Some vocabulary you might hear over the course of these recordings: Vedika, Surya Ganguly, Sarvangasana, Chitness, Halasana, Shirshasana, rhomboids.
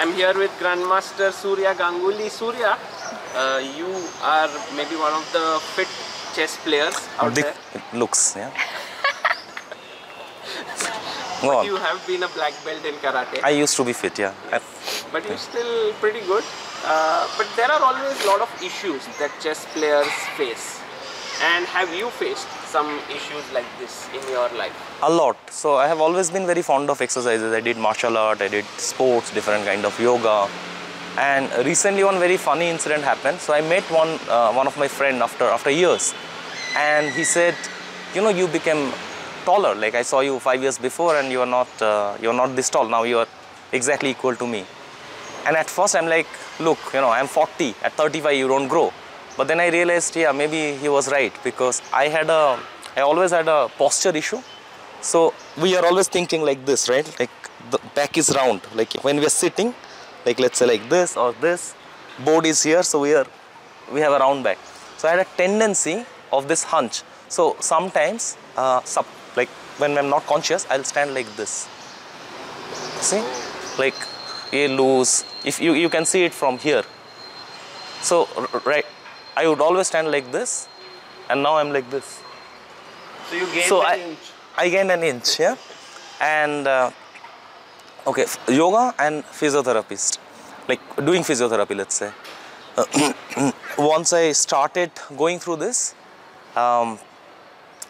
I'm here with Grandmaster Surya Ganguly. Surya, you are maybe one of the fit chess players out there. It looks, yeah. But you have been a black belt in karate. I used to be fit, yeah. Yes. But you're still pretty good. But there are always a lot of issues that chess players face. And have you faced some issues like this in your life? A lot. So I have always been very fond of exercises. I did martial art, I did sports, different kind of yoga. And recently one very funny incident happened. So I met one of my friend after years. And he said, you know, you became taller. Like I saw you 5 years before and you are not this tall. Now you are exactly equal to me. And at first I'm like, look, you know, I'm 40. At 35 you don't grow. But then I realized, yeah, maybe he was right, because I always had a posture issue. So we are always thinking like this, right? Like the back is round. Like when we are sitting, like let's say like this or this, board is here, so we have a round back. So I had a tendency of this hunch. So sometimes, like when I'm not conscious, I'll stand like this. See, like a loose. If you can see it from here. So right. I would always stand like this, and now I'm like this. So you gained an inch. I gained an inch, yeah. And okay, yoga and physiotherapist, like doing physiotherapy, let's say. Once I started going through this, I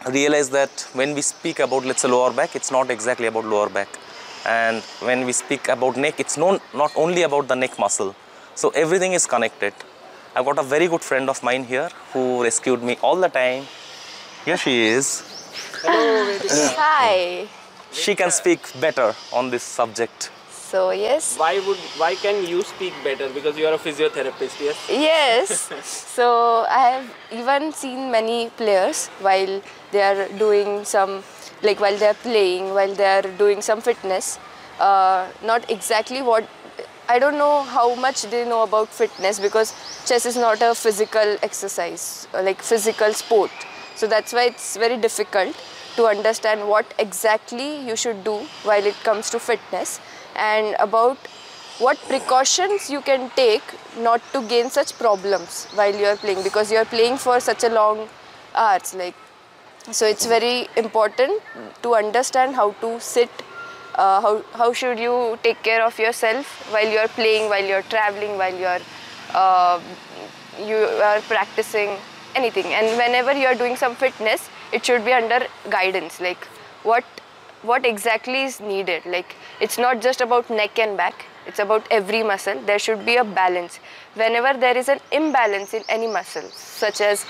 realized that when we speak about, let's say, lower back, it's not exactly about lower back, and when we speak about neck, it's not only about the neck muscle. So everything is connected. I've got a very good friend of mine here who rescued me all the time. Here she is. Hello, Vedika. Hi. She can speak better on this subject. So yes. Why can you speak better? Because you are a physiotherapist, yes? Yes. So I have even seen many players while they are doing some, like while they are playing, while they are doing some fitness. Not exactly what. I don't know how much they know about fitness, because chess is not a physical exercise, like physical sport. So that's why it's very difficult to understand what exactly you should do while it comes to fitness, and about what precautions you can take not to gain such problems while you are playing, because you are playing for such a long hours. Like, so it's very important to understand how to sit. How should you take care of yourself while you are playing, while you are traveling, while you are practicing anything. And whenever you are doing some fitness, it should be under guidance, like what exactly is needed. Like, it's not just about neck and back, it's about every muscle. There should be a balance. Whenever there is an imbalance in any muscle, such as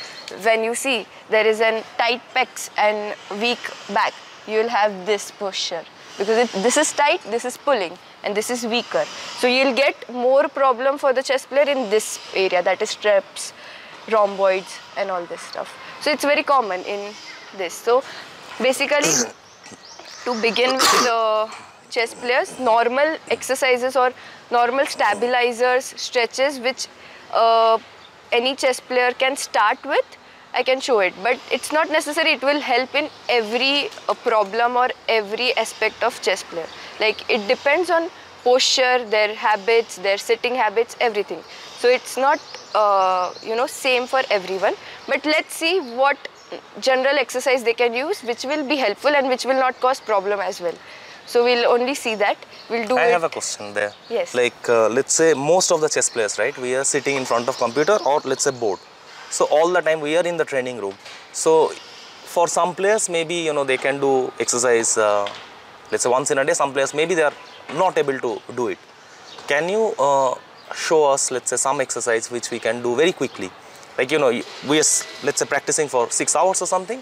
when you see there is an tight pecs and weak back, you will have this posture. Because if this is tight, this is pulling, and this is weaker. So you'll get more problem for the chess player in this area, that is traps, rhomboids and all this stuff. So it's very common in this. So basically, to begin with, the chess players, normal exercises or normal stabilizers, stretches, which any chess player can start with, I can show it, but it's not necessary it will help in every problem or every aspect of chess player. Like, it depends on posture, their habits, their sitting habits, everything. So it's not you know, same for everyone, but let's see what general exercise they can use which will be helpful and which will not cause problem as well. So we'll only see that. We'll do. I have a question there. Yes. Like let's say most of the chess players, right, we are sitting in front of computer or let's say board. So all the time we are in the training room. So for some players, maybe, you know, they can do exercise, let's say once in a day. Some players, maybe they are not able to do it. Can you show us, let's say, some exercise which we can do very quickly? Like, you know, we are, let's say, practicing for 6 hours or something,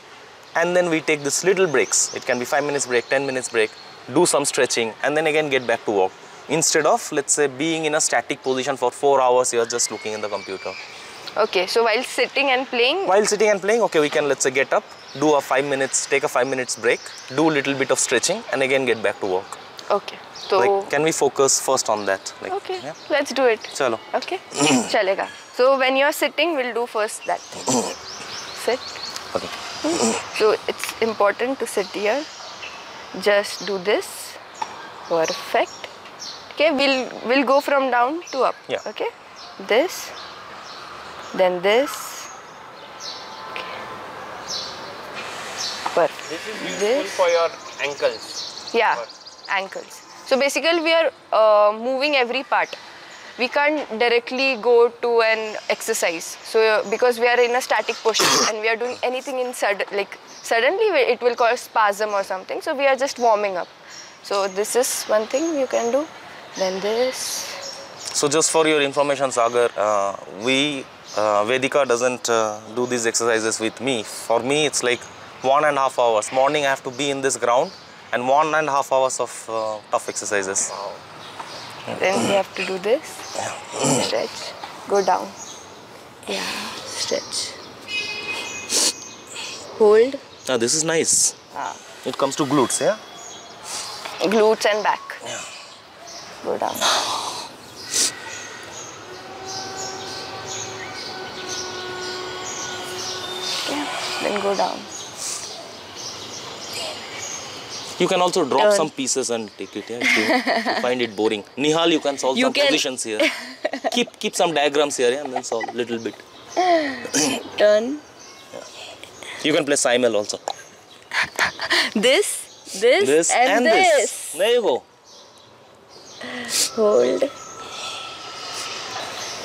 and then we take this little breaks. It can be 5 minutes break, 10 minutes break, do some stretching, and then again get back to work. Instead of, let's say, being in a static position for 4 hours, you are just looking in the computer. Okay, so while sitting and playing? While sitting and playing, okay, we can, let's say, get up, do a 5 minutes, take a 5 minutes break, do a little bit of stretching, and again get back to work. Okay, so... Like, can we focus first on that? Like, okay, yeah? Let's do it. Chalo. Okay, chalega. So when you're sitting, we'll do first that. Sit. Okay. So it's important to sit here. Just do this. Perfect. Okay, we'll go from down to up. Yeah. Okay, this, then this. Okay. Perfect. This is useful for your ankles. Yeah, or ankles. So basically, we are moving every part. We can't directly go to an exercise. So because we are in a static posture and we are doing anything in suddenly it will cause spasm or something. So we are just warming up. So this is one thing you can do. Then this. So just for your information, Sagar, Vedika doesn't do these exercises with me. For me, it's like 1.5 hours. Morning, I have to be in this ground, and 1.5 hours of tough exercises. Wow. Then we have to do this, stretch, go down, yeah, stretch, hold. Ah, this is nice. Ah. It comes to glutes, yeah? Glutes and back. Yeah. Go down. Yeah, then go down. You can also drop some pieces and take it, yeah, if you find it boring. Nihal, you can solve some positions here. keep some diagrams here, yeah, and then solve a little bit. Turn. Yeah. You can play Simel also. This and this. There you go. Hold.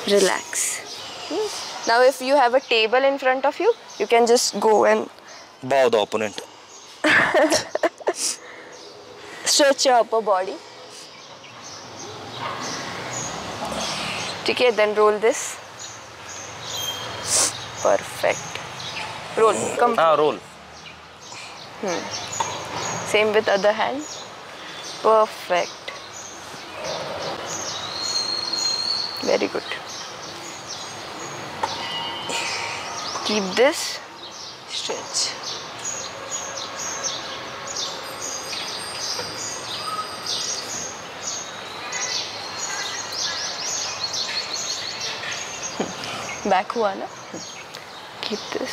Relax. Now if you have a table in front of you, you can just go and bow the opponent. Stretch your upper body. Okay, then roll this. Perfect. Roll. Come. Ah, roll. Same with other hand. Perfect. Very good. Keep this. Stretch. Back हुआ ना? Keep this.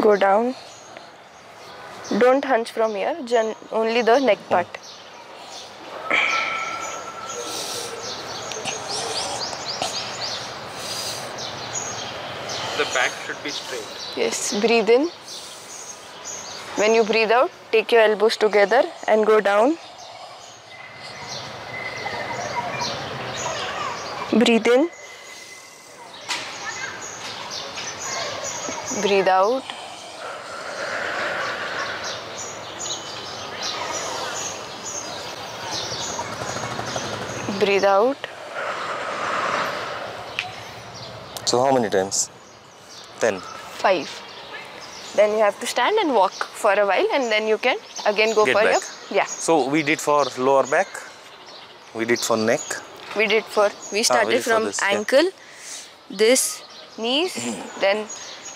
Go down. Don't hunch from here. Only the neck part. The back should be straight. Yes. Breathe in. When you breathe out, take your elbows together and go down. Breathe in, breathe out, breathe out. So how many times? 10. 5. Then you have to stand and walk for a while, and then you can again go for your... Yeah. So we did for lower back, we did for neck. We started from ankle, yeah. This, knees, then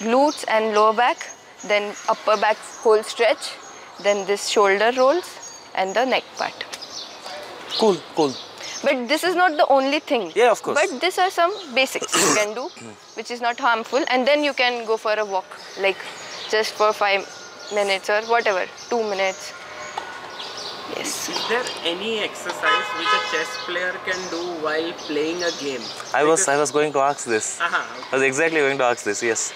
glutes and lower back, then upper back whole stretch, then this shoulder rolls and the neck part. Cool, cool. But this is not the only thing. Yeah, of course. But these are some basics you can do, which is not harmful. And then you can go for a walk, like just for 5 minutes or whatever, 2 minutes. Yes. Is there any exercise which a chess player can do while playing a game? I was going to ask this. Okay. I was exactly going to ask this, yes.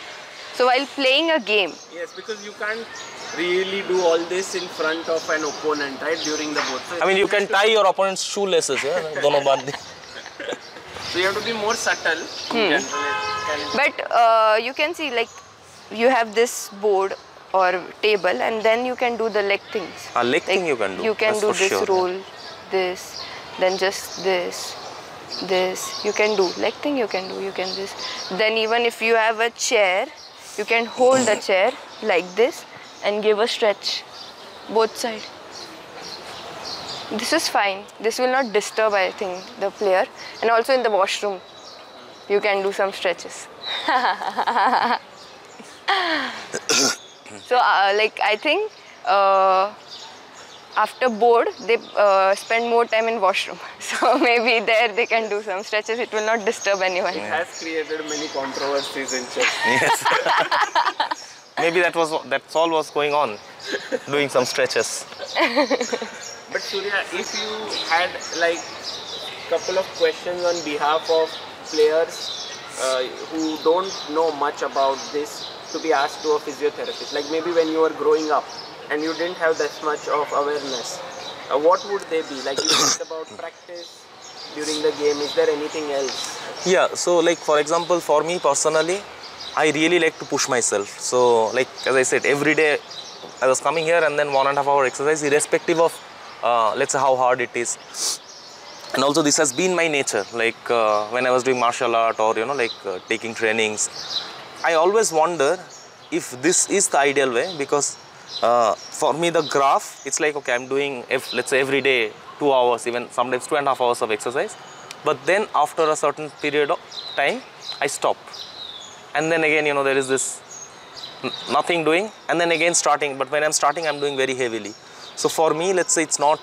So while playing a game? Yes, because you can't really do all this in front of an opponent, right, during the board. So I mean, you can tie your opponent's shoelaces, yeah? Dono band. So you have to be more subtle. But you can see, like, you have this board or table, and then you can do the leg things. Ah, leg thing you can do. You can do this roll, this, then just this, this. You can do leg thing. You can do. You can this. Then even if you have a chair, you can hold the chair like this and give a stretch, both sides. This is fine. This will not disturb, I think, the player. And also in the washroom, you can do some stretches. So, I think after board, they spend more time in washroom. So, maybe there they can do some stretches. It will not disturb anyone. It has created many controversies in chess. Yes. Maybe that's all was going on, doing some stretches. But Surya, if you had like couple of questions on behalf of players who don't know much about this to be asked to a physiotherapist, like maybe when you were growing up and you didn't have that much of awareness, what would they be? Like you talked about practice during the game, is there anything else? Yeah, so like for example, for me personally, I really like to push myself. So like as I said, every day I was coming here and then 1.5 hour exercise irrespective of let's say how hard it is. And also this has been my nature, like when I was doing martial art or you know like taking trainings, I always wonder if this is the ideal way, because for me the graph, it's like okay, I'm doing let's say every day 2 hours, even sometimes 2.5 hours of exercise, but then after a certain period of time I stop. And then again, you know, there is this nothing doing and then again starting, but when I'm starting, I'm doing very heavily. So for me, let's say it's not,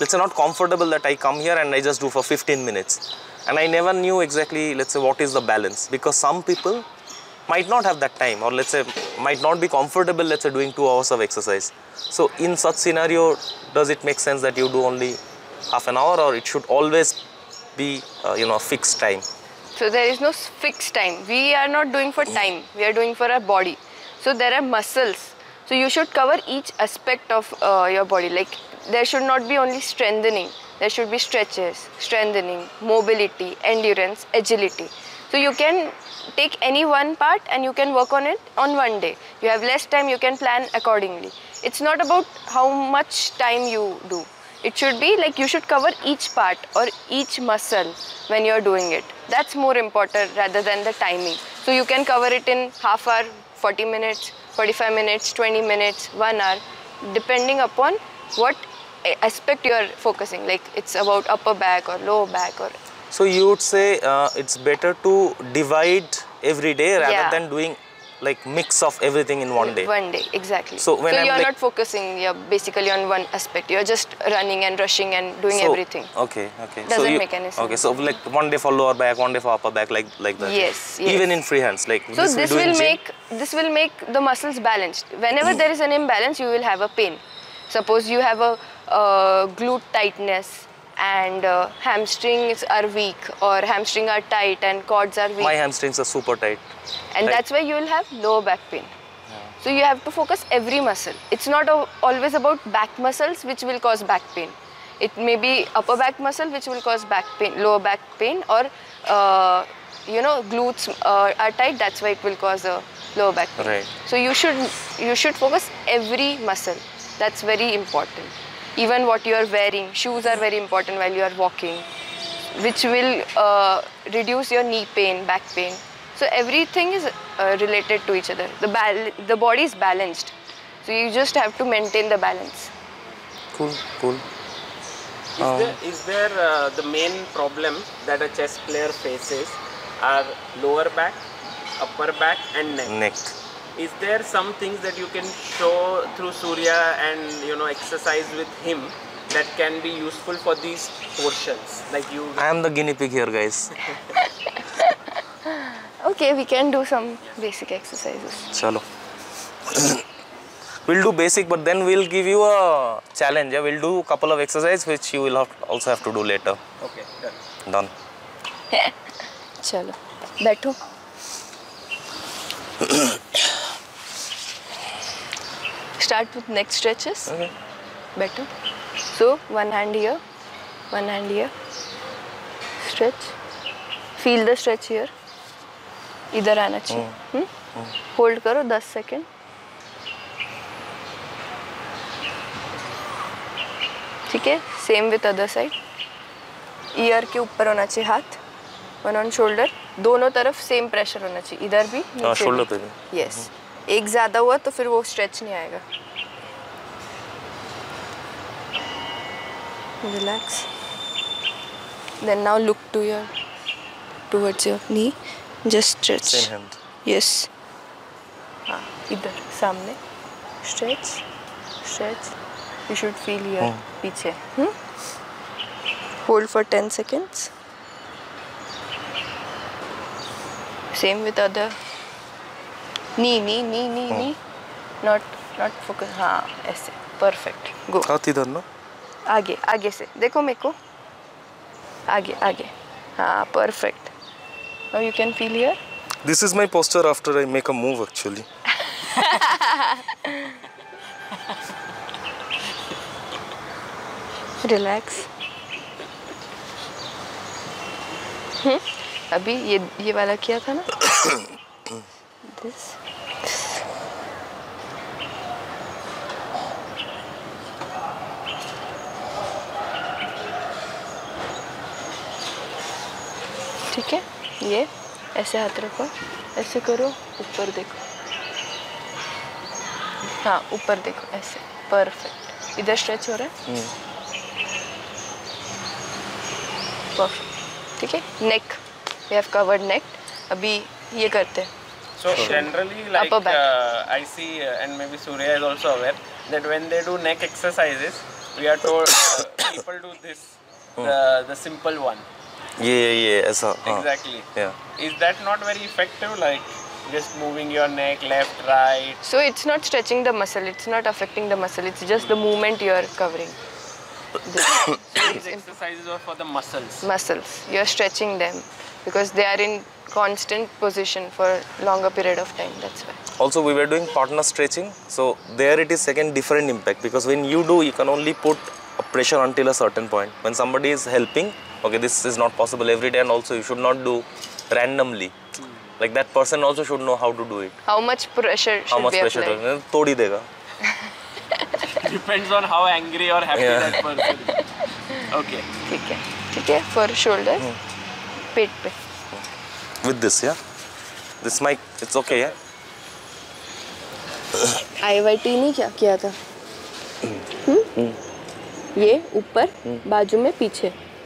let's say not comfortable that I come here and I just do for 15 minutes. And I never knew exactly, let's say, what is the balance, because some people might not have that time, or let's say might not be comfortable, let's say, doing 2 hours of exercise. So in such scenario, does it make sense that you do only half an hour, or it should always be, you know, a fixed time? So there is no fixed time. We are not doing for time, we are doing for our body. So there are muscles. So you should cover each aspect of your body. Like there should not be only strengthening. There should be stretches, strengthening, mobility, endurance, agility. So you can take any one part and you can work on it on one day. You have less time, you can plan accordingly. It's not about how much time you do. It should be like you should cover each part or each muscle when you're doing it. That's more important rather than the timing. So you can cover it in half hour, 40 minutes, 45 minutes, 20 minutes, 1 hour, depending upon what aspect you're focusing. Like it's about upper back or lower back or... So you would say it's better to divide every day rather than doing like mix of everything in one day. One day, exactly. So when you're like, not focusing basically on one aspect. You're just running and rushing and doing everything. Okay, okay. Doesn't make any sense. Okay, so like one day for lower back, one day for upper back, like that. Yes, yes. Even in free hands, like. So this will make the muscles balanced. Whenever there is an imbalance, you will have a pain. Suppose you have a glute tightness, and hamstrings are weak, or hamstrings are tight and cords are weak. My hamstrings are super tight. And that's why you will have lower back pain. Yeah. So you have to focus every muscle. It's not always about back muscles which will cause back pain. It may be upper back muscle which will cause back pain, lower back pain, or you know, glutes are tight, that's why it will cause a lower back pain. Right. So you should focus every muscle. That's very important. Even what you are wearing, shoes are very important while you are walking, which will reduce your knee pain, back pain. So everything is related to each other. The body is balanced, so you just have to maintain the balance. Cool, cool. Is there the main problem that a chess player faces are lower back, upper back and neck? Is there some things that you can show through Surya and you know exercise with him that can be useful for these portions? Like you, I am the guinea pig here, guys. Okay, we can do some basic exercises. Chalo. We'll do basic, but then we'll give you a challenge. We'll do a couple of exercises which you will also have to do later. Okay, done. Done. Chalo. Baitho. Start with neck stretches. Okay. Better. So one hand here, stretch. Feel the stretch here. Idhar aana chahiye. Hold karo 10 second. Okay. Same with other side. Ear ke upar hona chahiye haath. One on shoulder. दोनों तरफ same pressure होना चाहिए. इधर भी. हाँ shoulder पे भी. Yes. एक ज़्यादा हुआ तो फिर वो stretch नहीं आएगा. Relax. Then now look to your towards your knee. Just stretch. Same hand. Yes. हाँ इधर सामने. Stretch. Stretch. You should feel here. पीछे. Hold for 10 seconds. Same with other knee, not focus. Haan, aise. Perfect. Go. Haath idhar na? आगे आगे से देखो मेरे को, आगे आगे, हाँ perfect. Now you can feel here. This is my posture after I make a move actually. Relax. अभी ये वाला किया था ना. This. ठीक है, ये ऐसे हाथ रखो, ऐसे करो, ऊपर देखो, हाँ ऊपर देखो, ऐसे परफेक्ट. इधर स्ट्रेच हो रहा है परफेक्ट. ठीक है, neck we have covered neck. अभी ये करते हैं. So generally, like I see, and maybe Surya is also aware that when they do neck exercises, we are told people do this, the simple one. Yeah, ऐसा. Exactly. Yeah. Is that not very effective? Like just moving your neck left, right. So it's not stretching the muscle. It's not affecting the muscle. It's just the movement you are covering. So these exercises are for the muscles. Muscles. You are stretching them because they are in constant position for longer period of time. That's why. Also, we were doing partner stretching. So there it is again different impact, because when you do, you can only put a pressure until a certain point. When somebody is helping. Okay, this is not possible every day, and also you should not do randomly. Like that person also should know how to do it. How much pressure should be applied? How much pressure? तोड़ी देगा. Depends on how angry or happy that person is. Okay. ठीक है, for shoulder, पेट पे. With this, yeah. This mic, it's okay, yeah. IYT नहीं क्या किया था? ये ऊपर, बाजू में पीछे.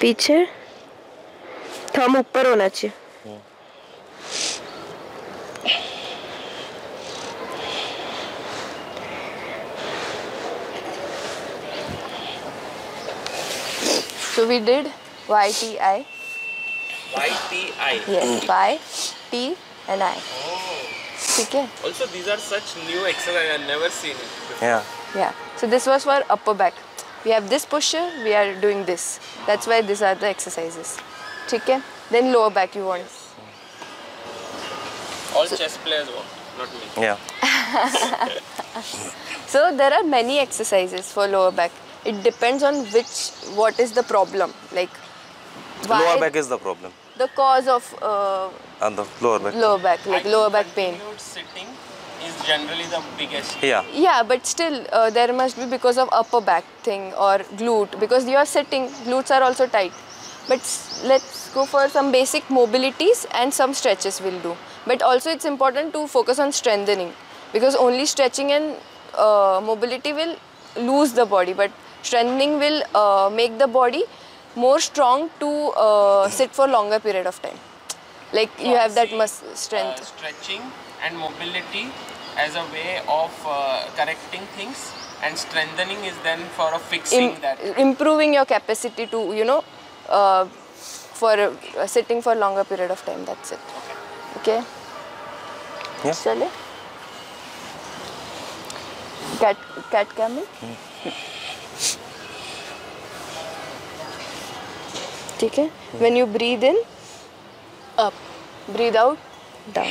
पीछे थंब ऊपर होना चाहिए. So we did YTI. YTI. Yes, Y, T and I. ठीक है. Also these are such new exercise I have never seen it before. Yeah. So this was for upper back. We have this posture. We are doing this. That's why these are the exercises. ठीक है. Then lower back you want. All chess players want, not me. Yeah. So there are many exercises for lower back. It depends on what is the problem. Like lower back is the problem. The cause of the lower back. Lower back, like lower back pain. Sitting is generally the biggest. Yeah, but still there must be because of upper back thing or glute, because you are sitting, glutes are also tight. But let's go for some basic mobilities and some stretches we'll do. But also it's important to focus on strengthening, because only stretching and mobility will lose the body, but strengthening will make the body more strong to sit for longer period of time. Like you have that muscle strength. Stretching and mobility as a way of correcting things, and strengthening is then for a fixing that. Improving your capacity to, you know, for sitting for longer period of time. That's it. Okay. Chale. Cat camel. ठीक है. When you breathe in, up. Breathe out, down.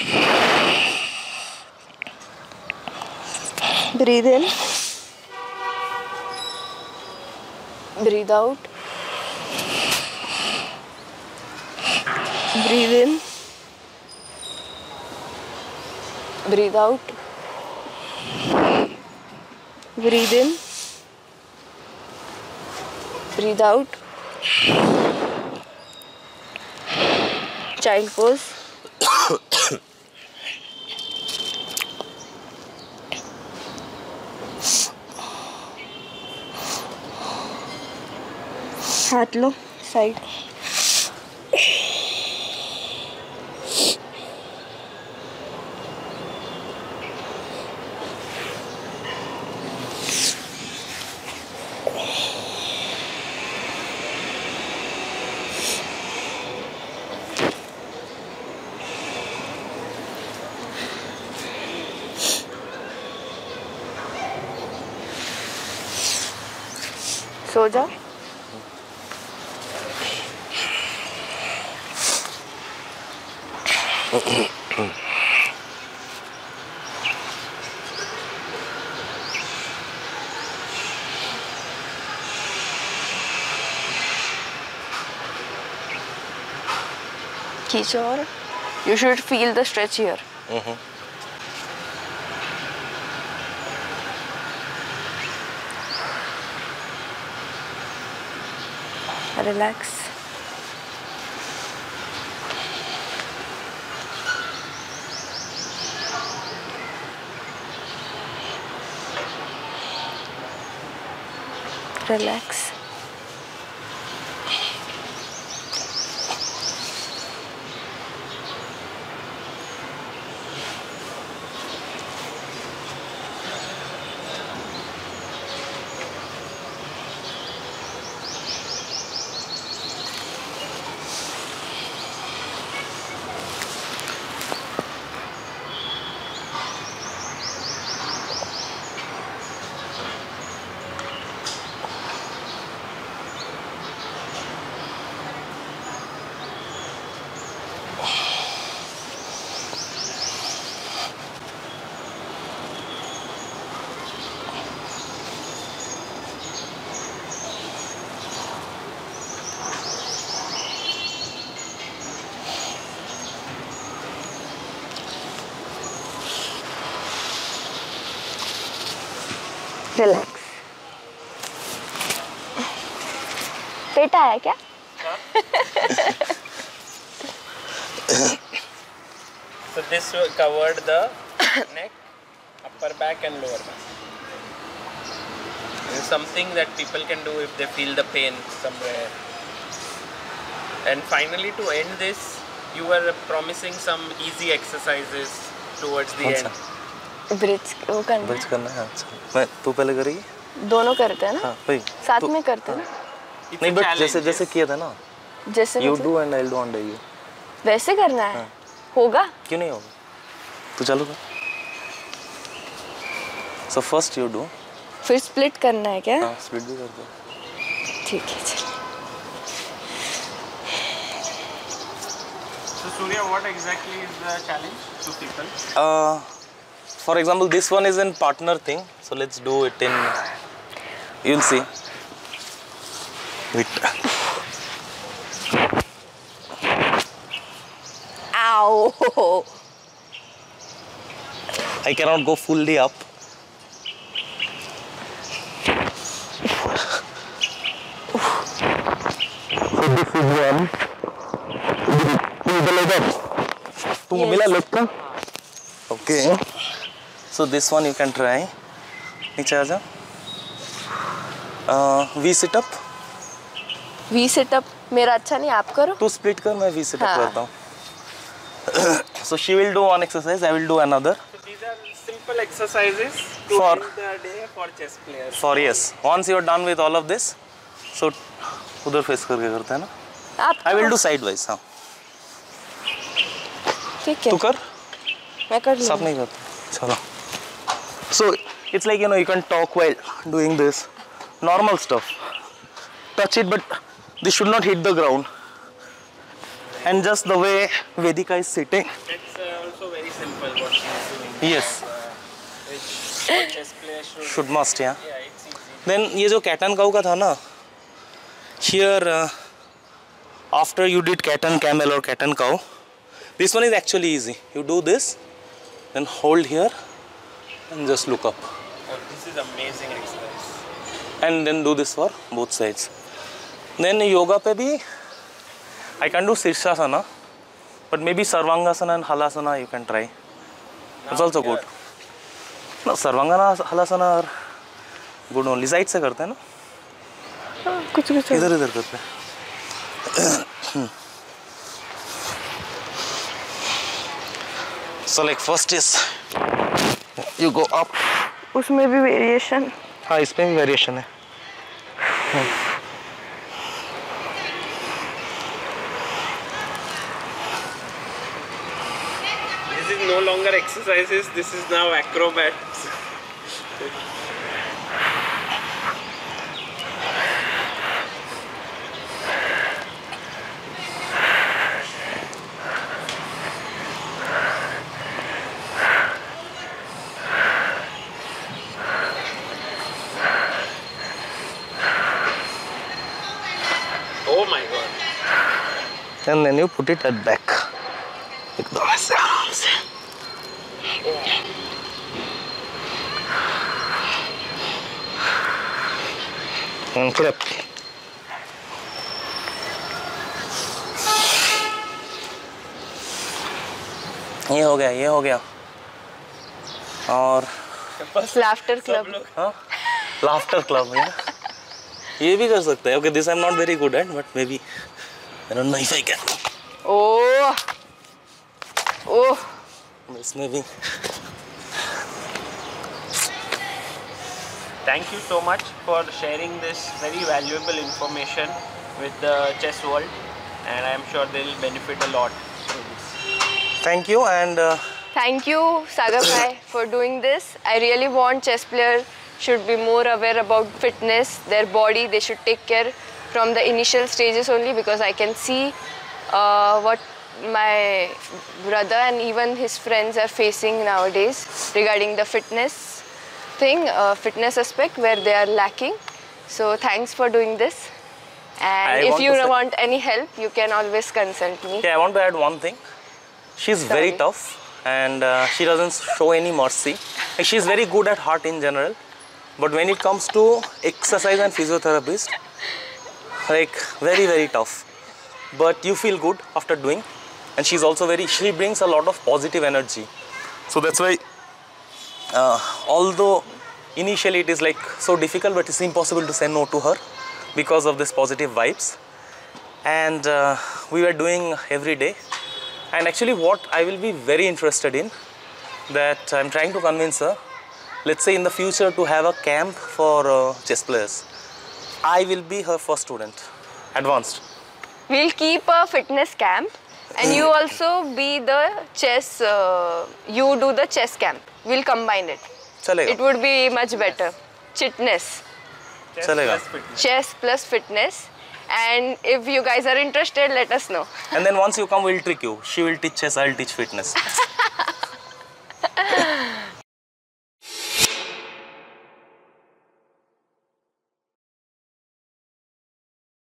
Breathe in, breathe out. Breathe in, breathe out. Breathe in, breathe out. Child pose. हाथ लो side. सो जा। खींचो और you should feel the stretch here. Relax. Relax. Relax. पेटा है क्या? So this covered the neck, upper back and lower back. This is something that people can do if they feel the pain somewhere. And finally, to end this, you were promising some easy exercises towards the end. Bridge वो करना bridge करना है। अच्छा मैं तू पहले करेगी दोनों करते हैं ना। हाँ भाई साथ में करते हैं ना। नहीं बट जैसे जैसे किया था ना जैसे you do and I do on you वैसे करना है। होगा क्यों नहीं होगा तू चालू कर। सो फर्स्ट यू डू फिर स्प्लिट करना है क्या? हाँ स्प्लिट भी करते हैं। ठीक है चल। So Surya, what exactly is the challenge to people? For example, this one is in partner thing, so let's do it in. You'll see. Wait. Ow! I cannot go fully up. So this is one. Tumko mila leg ka? Okay. So this one you can try. नीचे आजा. V sit up. V sit up मेरा अच्छा नहीं आप करो. तू split कर मैं V sit up करता हूँ. So she will do one exercise, I will do another. So these are simple exercises to end the day for chess players. For yes. Once you are done with all of this, so उधर face करके करते हैं ना. आप. I will do sideways हाँ. ठीक है. तू कर. मैं कर लूँ. सब नहीं करता. चलो. So it's like, you know, you can talk while doing this. Normal stuff. Touch it, but this should not hit the ground. And just the way Vedika is sitting. It's also very simple what she is doing. Yes. Which chess player should must, yeah. Yeah, it's easy. Then ये जो cat and cow का था ना, here after you did cat and camel or cat and cow, this one is actually easy. You do this, then hold here. And just look up. Oh, this is amazing exercise. And then do this for both sides. Then yoga pe bhi I can do Shirshasana, but maybe Sarvangasana and Halasana you can try. It's also good. No, Sarvangasana, Halasana are good only. Side se karte hai na. कुछ कुछ इधर इधर करते हैं. So like first is you go up. उसमें भी variation. हाँ इसमें भी variation है. This is no longer exercises. This is now acrobats. Oh my God. And then you put it at back. And clap. ये हो गया, ये हो गया. और laughter club. हाँ, laughter club है. ये भी कर सकते हैं. Okay, this I'm not very good at, but maybe I don't know if I can. Oh, oh. इसमें भी. Thank you so much for sharing this very valuable information with the chess world, and I am sure they'll benefit a lot from this. Thank you and. Thank you, Sagar bhai, for doing this. I really want chess players should be more aware about fitness, their body. They should take care from the initial stages only, because I can see what my brother and even his friends are facing nowadays regarding the fitness thing, fitness aspect where they are lacking. So thanks for doing this. And if you want any help, you can always consult me. Yeah, I want to add one thing. She's very tough and she doesn't show any mercy. Like, she's very good at heart in general. But when it comes to exercise and physiotherapist, like very tough. But you feel good after doing, and she's also she brings a lot of positive energy. So that's why, although initially it is like so difficult, but it's impossible to say no to her because of this positive vibes. And we were doing every day. And actually what I will be very interested in, that I'm trying to convince her, let's say in the future, to have a camp for chess players. I will be her first student, advanced. We'll keep a fitness camp, and you also be the chess, you do the chess camp. We'll combine it. Chalega. It would be much better. Chitness. Chess plus fitness. And if you guys are interested, let us know. And then once you come, we'll trick you. She will teach chess, I'll teach fitness.